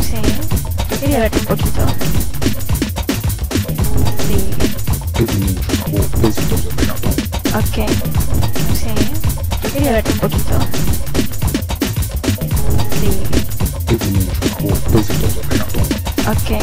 Sí. Quería verte un poquito. Sí. Ok. Sí. Quería verte un poquito. Sí. Ok.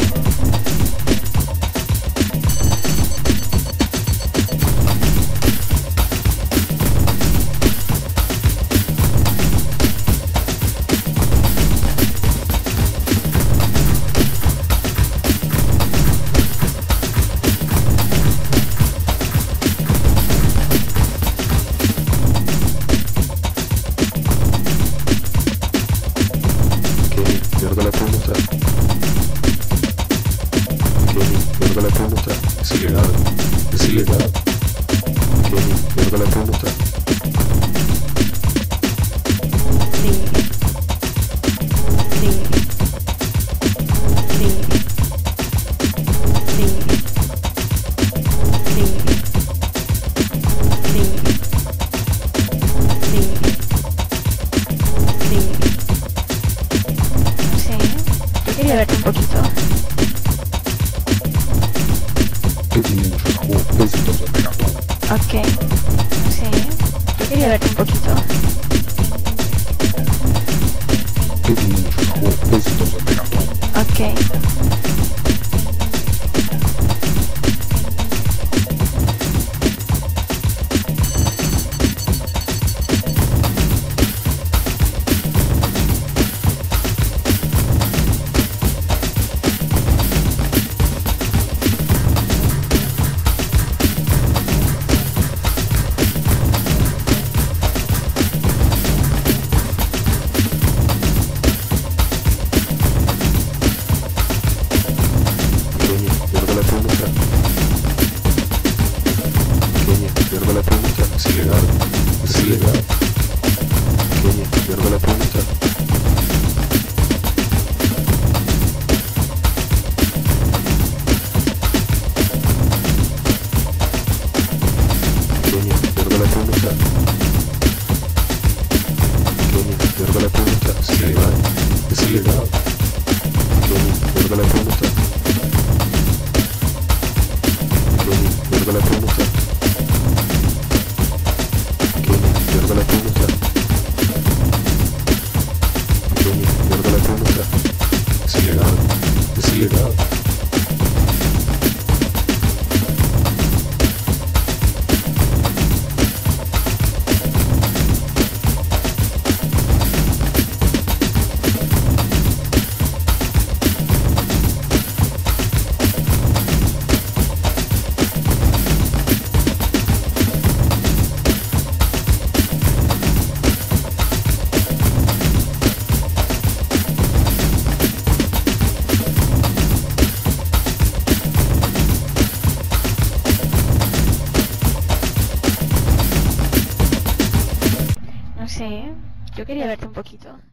Yo quería verte un poquito.